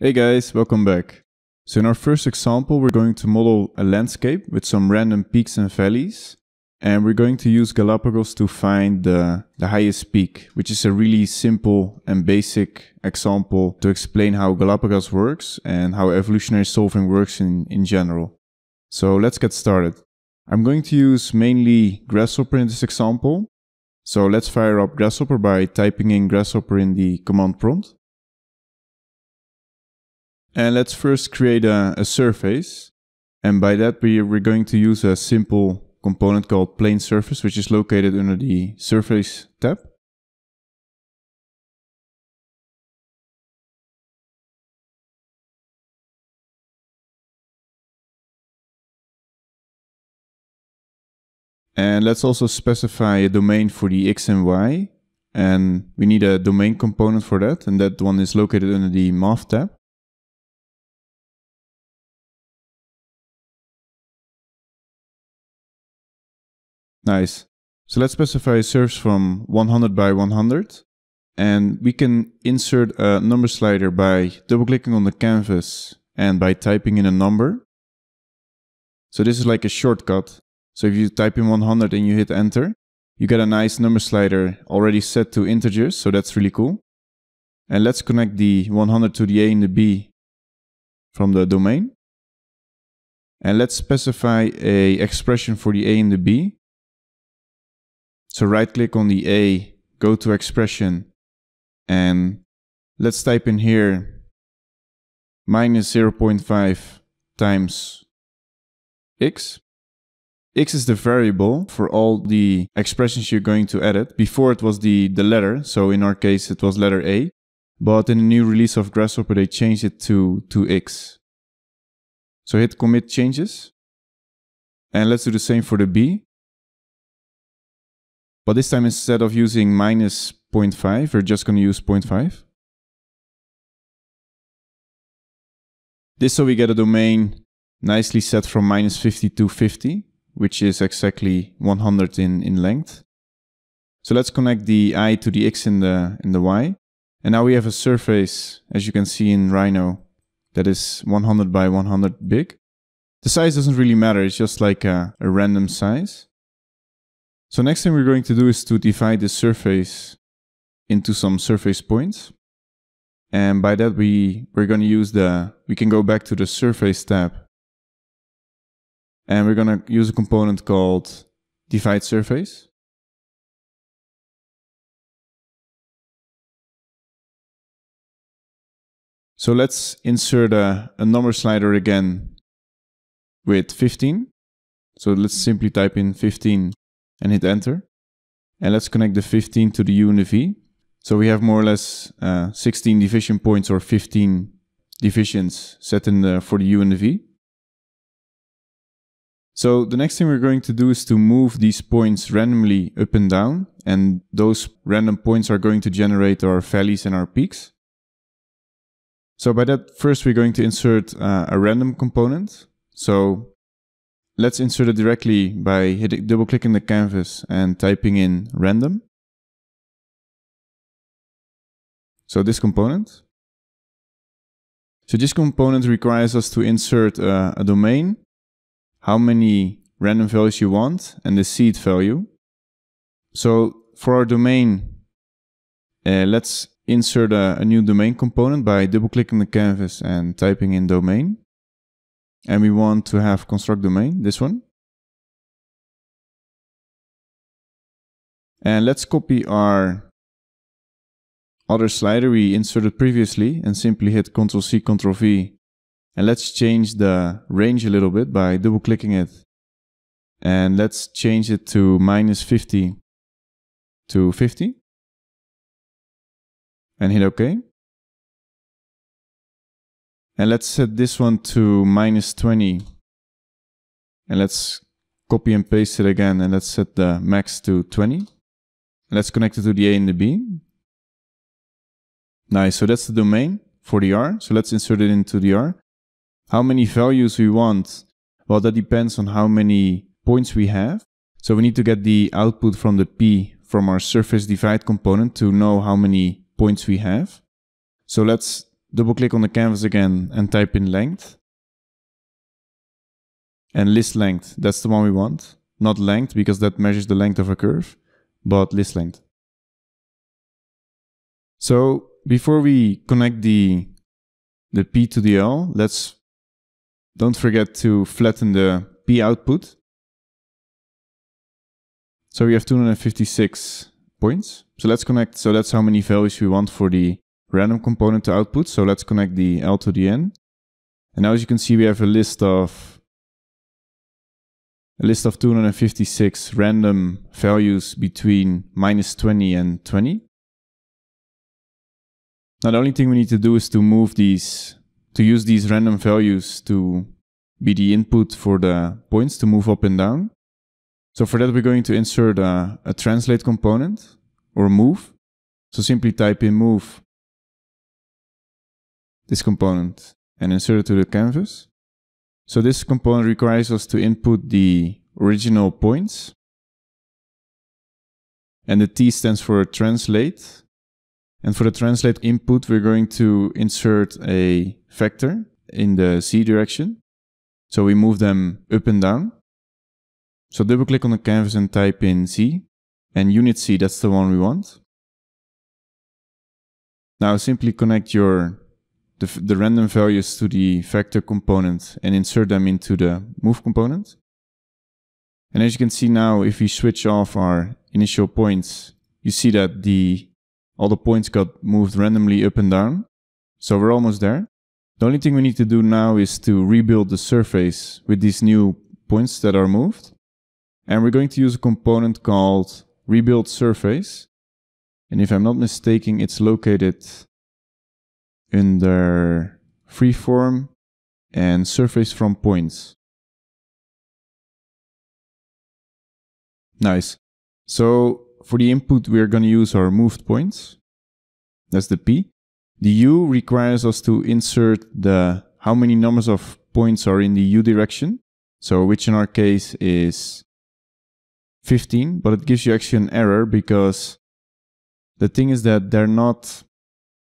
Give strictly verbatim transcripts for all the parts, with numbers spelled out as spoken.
Hey guys, welcome back. So in our first example we're going to model a landscape with some random peaks and valleys, and we're going to use Galapagos to find the, the highest peak, which is a really simple and basic example to explain how Galapagos works and how evolutionary solving works in, in general. So let's get started. I'm going to use mainly Grasshopper in this example. So let's fire up Grasshopper by typing in Grasshopper in the command prompt. And let's first create a, a surface, and by that we, we're going to use a simple component called Plane Surface, which is located under the Surface tab. And let's also specify a domain for the X and Y, and we need a domain component for that, and that one is located under the Math tab. Nice. So let's specify a surface from one hundred by one hundred, and we can insert a number slider by double clicking on the canvas and by typing in a number. So this is like a shortcut. So if you type in one hundred and you hit enter, you get a nice number slider already set to integers, so that's really cool. And let's connect the one hundred to the A and the B from the domain. And let's specify a expression for the A and the B. So right click on the A, go to expression, and let's type in here minus zero point five times x. X is the variable for all the expressions you're going to edit. Before it was the, the letter, so in our case it was letter A, but in the new release of Grasshopper they changed it to, to x. So hit commit changes, and let's do the same for the B. But this time, instead of using minus zero point five, we're just going to use zero point five. This so we get a domain nicely set from minus fifty to fifty, which is exactly one hundred in, in length. So let's connect the I to the X and the, and the Y. And now we have a surface, as you can see in Rhino, that is one hundred by one hundred big. The size doesn't really matter, it's just like a, a random size. So next thing we're going to do is to divide the surface into some surface points. And by that we, we're going to use the, we can go back to the Surface tab. And we're going to use a component called divide surface. So let's insert a, a number slider again with fifteen. So let's simply type in fifteen. And hit enter, and let's connect the fifteen to the U and the V. So we have more or less uh, sixteen division points or fifteen divisions set in the, for the U and the V. So the next thing we're going to do is to move these points randomly up and down, and those random points are going to generate our valleys and our peaks. So by that, first we're going to insert uh, a random component. So let's insert it directly by hitting, double clicking the canvas and typing in random. So this component. So this component requires us to insert a, a domain, how many random values you want, and the seed value. So for our domain, uh, let's insert a, a new domain component by double clicking the canvas and typing in domain. And we want to have construct domain, this one. And let's copy our other slider we inserted previously and simply hit control C, control V. And let's change the range a little bit by double clicking it. And let's change it to minus fifty to fifty. And hit OK. And let's set this one to minus twenty. And let's copy and paste it again. And let's set the max to twenty. And let's connect it to the A and the B. Nice, so that's the domain for the R. So let's insert it into the R. How many values we want? Well, that depends on how many points we have. So we need to get the output from the P from our surface divide component to know how many points we have. So let's double click on the canvas again and type in length. And list length, that's the one we want. Not length, because that measures the length of a curve, but list length. So before we connect the, the P to the L, let's don't forget to flatten the P output. So we have two hundred fifty-six points. So let's connect, so that's how many values we want for the random component to output. So let's connect the L to the N. And now as you can see, we have a list of A list of two hundred fifty-six random values between minus twenty and twenty. Now the only thing we need to do is to move these, to use these random values to be the input for the points to move up and down. So for that we're going to insert a, a translate component or move. So simply type in move this component and insert it to the canvas. So this component requires us to input the original points. And the T stands for translate. And for the translate input, we're going to insert a vector in the Z direction. So we move them up and down. So double click on the canvas and type in Z. And unit Z, that's the one we want. Now simply connect your The, the random values to the vector component and insert them into the move component. And as you can see now, if we switch off our initial points, you see that the all the points got moved randomly up and down. So we're almost there. The only thing we need to do now is to rebuild the surface with these new points that are moved. And we're going to use a component called rebuild surface. And if I'm not mistaken, it's located under freeform and surface from points. Nice. So for the input, we're going to use our moved points. That's the P. The U requires us to insert the how many numbers of points are in the U direction. So which in our case is fifteen, but it gives you actually an error because the thing is that they're not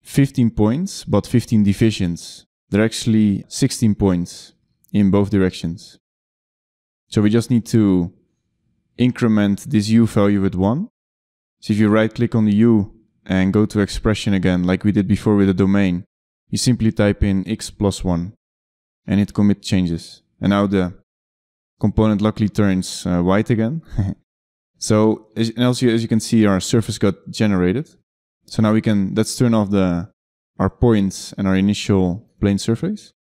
fifteen points, but fifteen divisions. They're actually sixteen points in both directions. So we just need to increment this U value with one. So if you right click on the U and go to expression again, like we did before with the domain, you simply type in x plus one and hit commit changes. And now the component luckily turns uh, white again. So as, and also, as you can see, our surface got generated. So now we can, let's turn off the, our points and our initial plane surface.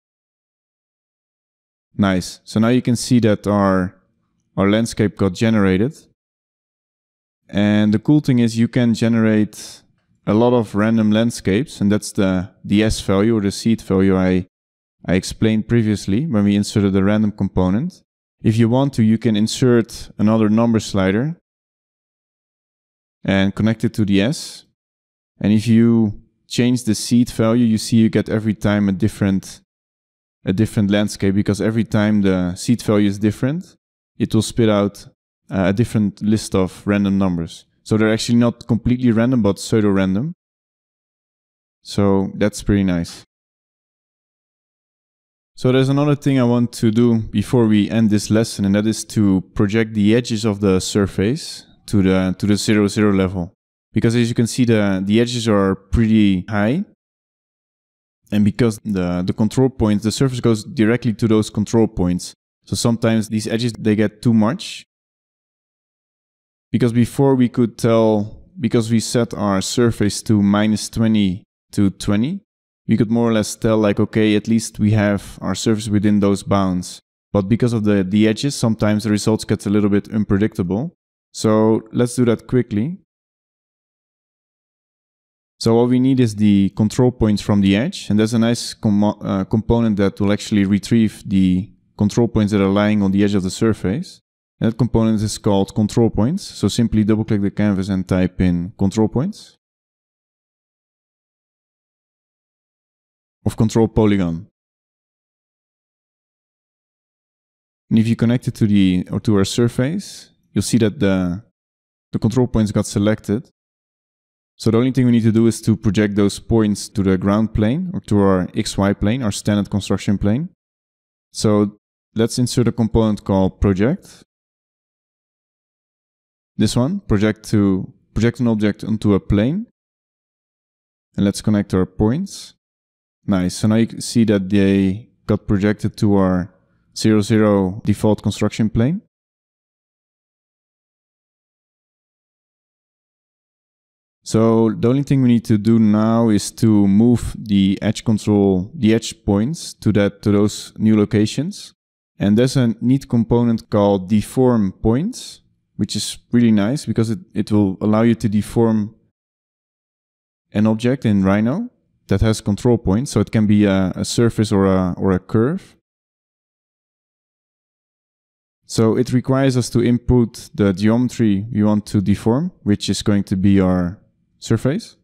Nice. So now you can see that our, our landscape got generated. And the cool thing is you can generate a lot of random landscapes. And that's the, the S value or the seed value I, I explained previously when we inserted the random component. If you want to, you can insert another number slider and connect it to the S. And if you change the seed value, you see you get every time a different, a different landscape, because every time the seed value is different, it will spit out uh, a different list of random numbers. So they're actually not completely random, but pseudo-random. So that's pretty nice. So there's another thing I want to do before we end this lesson, and that is to project the edges of the surface to the, to the zero, zero level. Because as you can see, the, the edges are pretty high. And because the, the control points, the surface goes directly to those control points. So sometimes these edges, they get too much. Because before we could tell, because we set our surface to minus twenty to twenty, we could more or less tell like, okay, at least we have our surface within those bounds. But because of the, the edges, sometimes the results get a little bit unpredictable. So let's do that quickly. So what we need is the control points from the edge, and there's a nice com uh, component that will actually retrieve the control points that are lying on the edge of the surface. And that component is called control points. So simply double click the canvas and type in control points of control polygon. And if you connect it to the or to our surface, you'll see that the the control points got selected. So the only thing we need to do is to project those points to the ground plane, or to our X Y plane, our standard construction plane. So let's insert a component called project. This one, project to project an object onto a plane. And let's connect our points. Nice, so now you can see that they got projected to our zero zero default construction plane. So the only thing we need to do now is to move the edge control, the edge points to that, to those new locations. And there's a neat component called deform points, which is really nice because it, it will allow you to deform an object in Rhino that has control points. So it can be a, a surface or a, or a curve. So it requires us to input the geometry we want to deform, which is going to be our surface.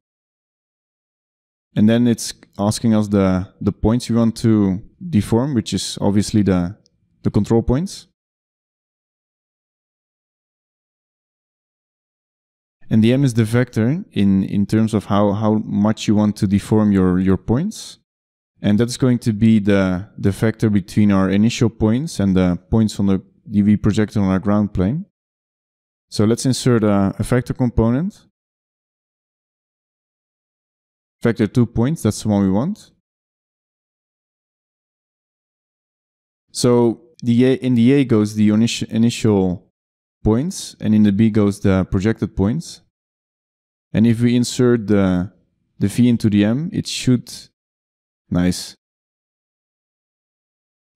And then it's asking us the, the points we want to deform, which is obviously the, the control points. And the M is the vector in, in terms of how, how much you want to deform your, your points. And that's going to be the, the vector between our initial points and the points on the we projected on our ground plane. So let's insert a, a vector component. Factor two points, that's the one we want. So the A, in the A goes the initial, initial points, and in the B goes the projected points. And if we insert the, the V into the M, it should... Nice.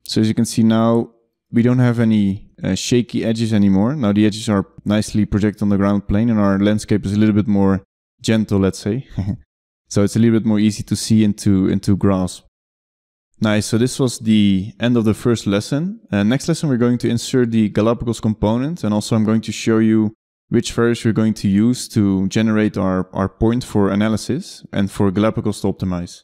So as you can see now, we don't have any uh, shaky edges anymore. Now the edges are nicely projected on the ground plane and our landscape is a little bit more gentle, let's say. So it's a little bit more easy to see and to, and to grasp. Nice, so this was the end of the first lesson. Uh, next lesson we're going to insert the Galapagos component, and also I'm going to show you which variables we're going to use to generate our, our point for analysis and for Galapagos to optimize.